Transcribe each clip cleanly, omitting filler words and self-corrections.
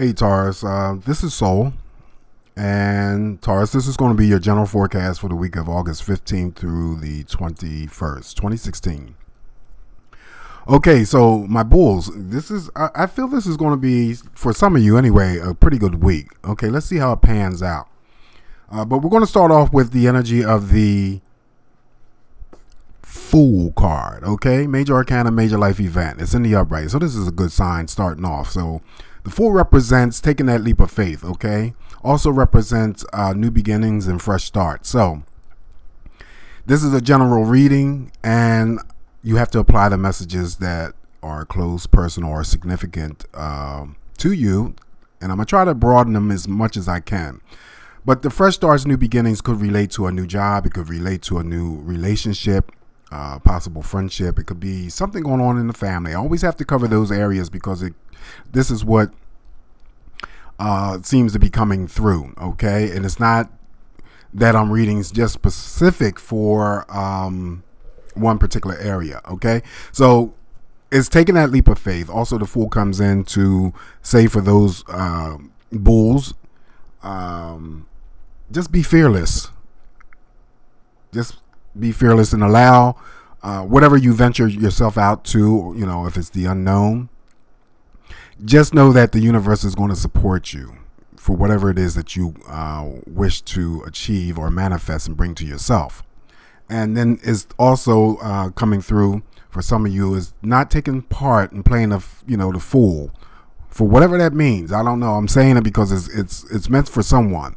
Hey Taurus, this is Soul, and Taurus, this is going to be your general forecast for the week of August 15th through the 21st, 2016. Okay, so my bulls, this is, I feel this is going to be, for some of you anyway, a pretty good week. Okay, let's see how it pans out. But we're going to start off with the energy of the Fool card, okay? Major Arcana, major life event. It's in the upright, so this is a good sign starting off. So the Fool represents taking that leap of faith, okay? Also represents new beginnings and fresh starts. So this is a general reading, and you have to apply the messages that are close, personal, or significant to you. And I'm going to try to broaden them as much as I can. But the fresh starts, new beginnings could relate to a new job. It could relate to a new relationship, possible friendship. It could be something going on in the family. I always have to cover those areas because this is what seems to be coming through, okay? And it's not that I'm reading just specific for one particular area, okay? So it's taking that leap of faith. Also, the Fool comes in to say for those bulls, just be fearless. Just be fearless and allow whatever you venture yourself out to, you know, if it's the unknown, just know that the universe is going to support you for whatever it is that you wish to achieve or manifest and bring to yourself. And then is also coming through for some of you is not taking part in playing the, you know, the fool. For whatever that means, I don't know. I'm saying it because it's meant for someone.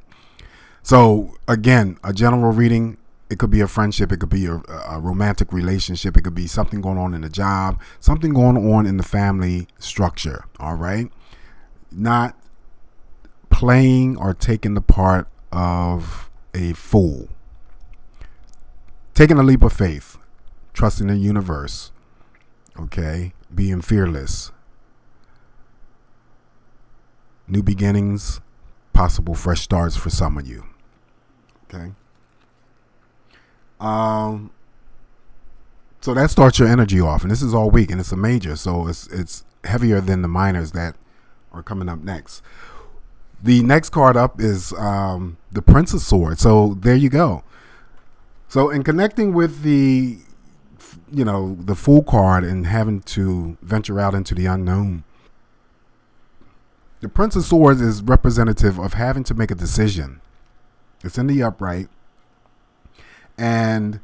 So again, a general reading. It could be a friendship. It could be a romantic relationship. It could be something going on in the job. Something going on in the family structure. All right, not playing or taking the part of a fool. Taking a leap of faith, trusting the universe. Okay, being fearless. New beginnings, possible fresh starts for some of you. Okay. So that starts your energy off, and this is all week, and it's a major, so it's heavier than the minors that are coming up next. The next card up is the Prince of Swords. So there you go. So in connecting with the, you know, the Fool card and having to venture out into the unknown. The Prince of Swords is representative of having to make a decision. It's in the upright. And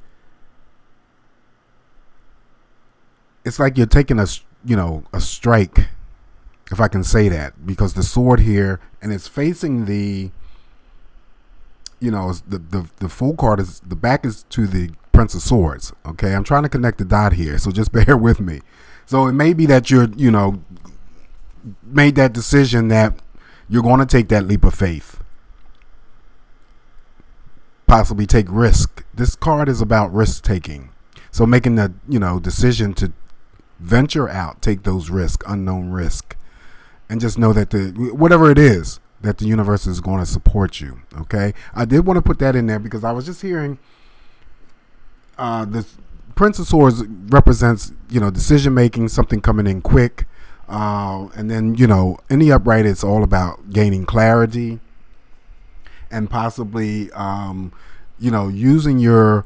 it's like you're taking a, you know, a strike, if I can say that, because the sword here, and it's facing the, you know, the Fool card is, the back is to the Prince of Swords. Okay, I'm trying to connect the dot here, so just bear with me. So it may be that you're, you know, made that decision that you're going to take that leap of faith, possibly take risk. This card is about risk taking, so making the, you know, decision to venture out, take those risks, unknown risk, and just know that the whatever it is that the universe is going to support you. Okay, I did want to put that in there because I was just hearing the Prince of Swords represents, you know, decision making, something coming in quick. And then, you know, in the upright, it's all about gaining clarity and possibly, you know, using your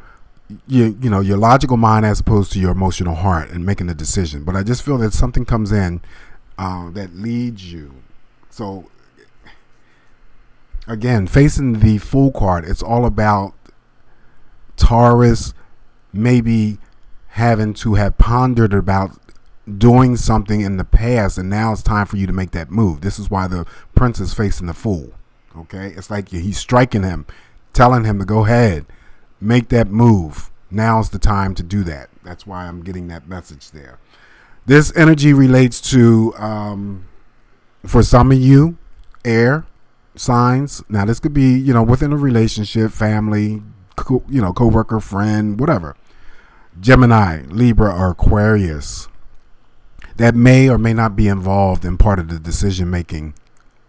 logical mind as opposed to your emotional heart and making a decision. But I just feel that something comes in that leads you. So, again, facing the Fool card, it's all about Taurus maybe having to have pondered about doing something in the past, and now it's time for you to make that move. This is why the Prince is facing the Fool. Okay, it's like he's striking him, telling him to go ahead, make that move. Now's the time to do that. That's why I'm getting that message there. This energy relates to for some of you, air signs. Now this could be, you know, within a relationship, family, you know, coworker, friend, whatever. Gemini, Libra, or Aquarius that may or may not be involved in part of the decision making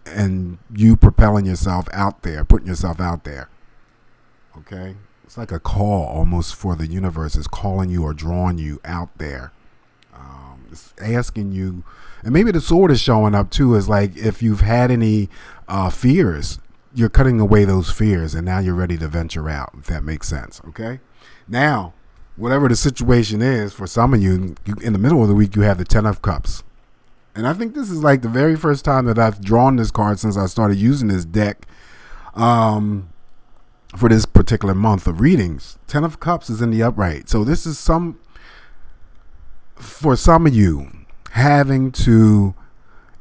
and you propelling yourself out there, putting yourself out there. Okay, it's like a call almost for the universe is calling you or drawing you out there. asking you, and maybe the sword is showing up too, is like if you've had any fears, you're cutting away those fears and now you're ready to venture out, if that makes sense. Okay, now whatever the situation is for some of you, in the middle of the week you have the Ten of Cups. And I think this is like the very first time that I've drawn this card since I started using this deck for this particular month of readings. Ten of Cups is in the upright. So this is for some of you having to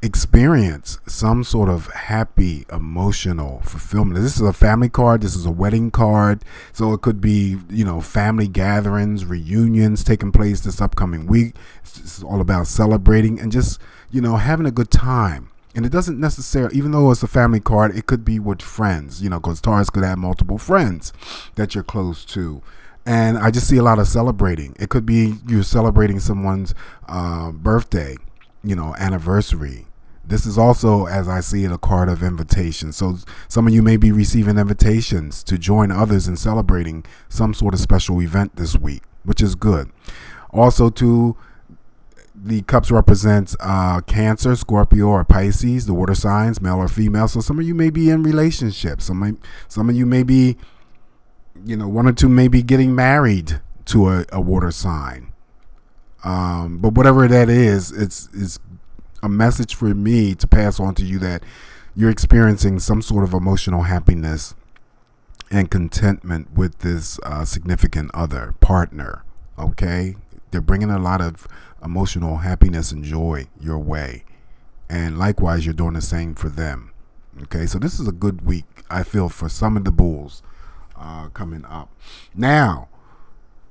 experience some sort of happy emotional fulfillment. This is a family card. This is a wedding card. So it could be, you know, family gatherings, reunions taking place this upcoming week. It's all about celebrating and just, you know, having a good time. And it doesn't necessarily, even though it's a family card, it could be with friends, you know, because Taurus could have multiple friends that you're close to. And I just see a lot of celebrating. It could be you're celebrating someone's birthday, you know, anniversary. This is also, as I see it, a card of invitation. So some of you may be receiving invitations to join others in celebrating some sort of special event this week, which is good. Also, too, the cups represents Cancer, Scorpio, or Pisces, the water signs, male or female. So some of you may be in relationships. Some of you may be, you know, one or two may be getting married to a water sign. But whatever that is, it's a message for me to pass on to you that you're experiencing some sort of emotional happiness and contentment with this significant other, partner. Okay, they're bringing a lot of emotional happiness and joy your way, and likewise you're doing the same for them. Okay, so this is a good week, I feel, for some of the bulls coming up. Now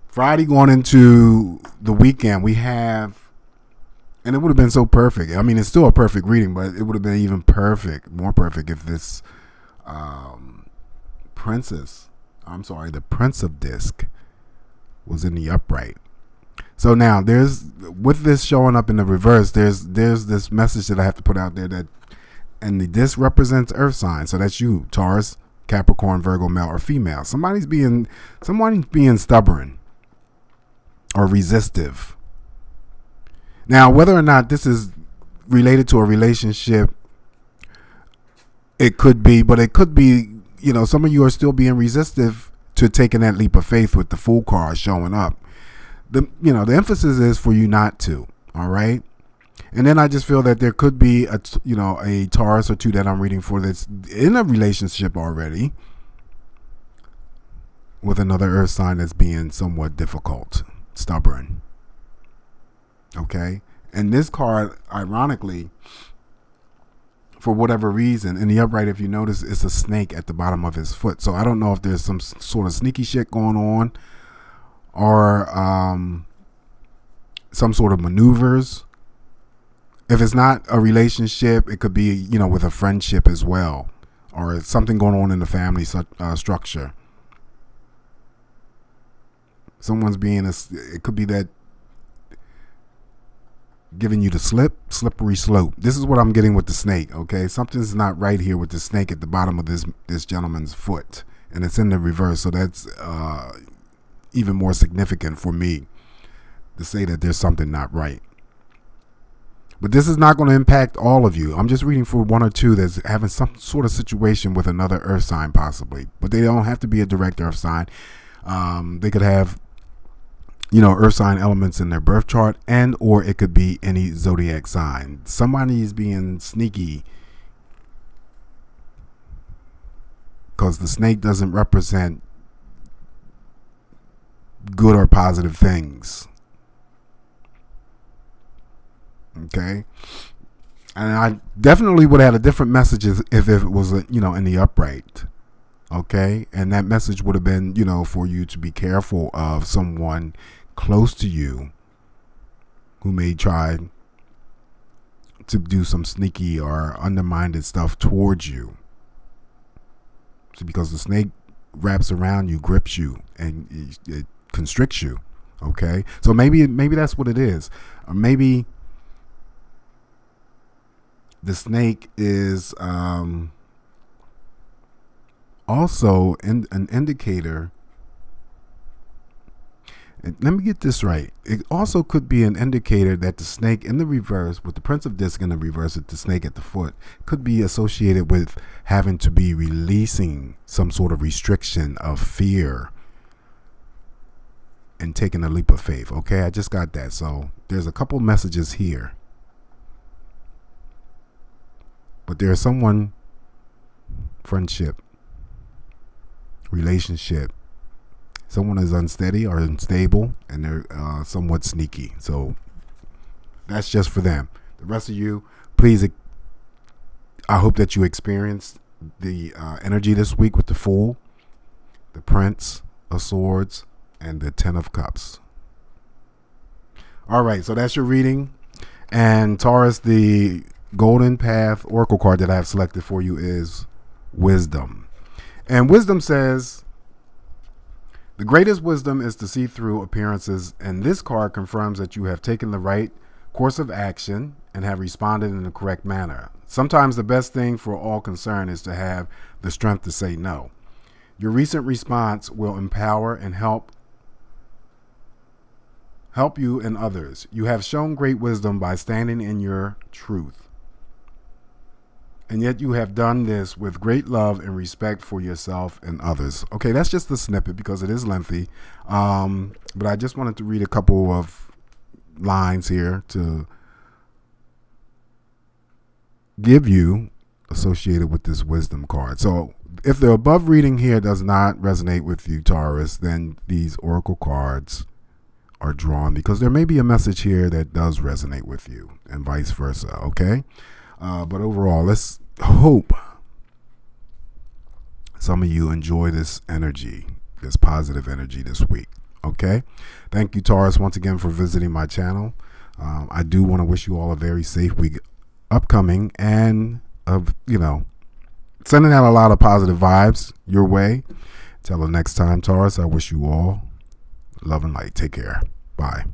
Friday going into the weekend, we have, and it would have been so perfect. I mean, it's still a perfect reading, but it would have been even perfect, more perfect, if this the Prince of Disc was in the upright. So now there's, with this showing up in the reverse, there's this message that I have to put out there that, and the disc represents earth signs. So that's you, Taurus, Capricorn, Virgo, male or female. Somebody's being stubborn or resistive. Now, whether or not this is related to a relationship, it could be, but it could be, you know, some of you are still being resistive to taking that leap of faith with the Fool card showing up. The emphasis is for you not to, all right? And then I just feel that there could be a Taurus or two that I'm reading for that's in a relationship already with another earth sign that's being somewhat difficult, stubborn. Okay, and this card, ironically, for whatever reason, in the upright, if you notice, it's a snake at the bottom of his foot. So I don't know if there's some sort of sneaky shit going on, or some sort of maneuvers. If it's not a relationship, it could be, you know, with a friendship as well, or something going on in the family structure. Someone's being it could be that giving you the slippery slope. This is what I'm getting with the snake. Okay, something's not right here with the snake at the bottom of this gentleman's foot, and it's in the reverse. So that's even more significant for me to say that there's something not right. But this is not going to impact all of you. I'm just reading for one or two that's having some sort of situation with another earth sign, possibly, but they don't have to be a direct earth sign. They could have, you know, earth sign elements in their birth chart, and or it could be any zodiac sign. Somebody is being sneaky because the snake doesn't represent good or positive things. Okay, and I definitely would have had a different message if it was in the upright. Okay, and that message would have been, you know, for you to be careful of someone close to you who may try to do some sneaky or undermined stuff towards you. So because the snake wraps around you, grips you, and it constricts you. Okay, so maybe that's what it is. Or maybe the snake is also an indicator. Let me get this right. It also could be an indicator that the snake in the reverse, with the Prince of Disc in the reverse with the snake at the foot, could be associated with having to be releasing some sort of restriction of fear and taking a leap of faith. Okay, I just got that. So there's a couple messages here. But there's someone, friendship, relationship, someone is unsteady or unstable, and they're somewhat sneaky. So that's just for them. The rest of you, please, I hope that you experienced the energy this week with the Fool, the Prince of Swords, and the Ten of Cups. All right, so that's your reading. And Taurus, the Golden Path Oracle card that I have selected for you is Wisdom. And Wisdom says, the greatest wisdom is to see through appearances, and this card confirms that you have taken the right course of action and have responded in the correct manner. Sometimes the best thing for all concerned is to have the strength to say no. Your recent response will empower and help you and others. You have shown great wisdom by standing in your truth. And yet you have done this with great love and respect for yourself and others. Okay, that's just the snippet because it is lengthy. But I just wanted to read a couple of lines here to give you associated with this wisdom card. So if the above reading here does not resonate with you, Taurus, then these oracle cards are drawn because there may be a message here that does resonate with you, and vice versa. Okay. But overall, let's hope some of you enjoy this energy, this positive energy this week. Okay. Thank you, Taurus, once again for visiting my channel. I do want to wish you all a very safe week upcoming, and of, you know, sending out a lot of positive vibes your way. Till the next time, Taurus, I wish you all love and light. Take care. Bye.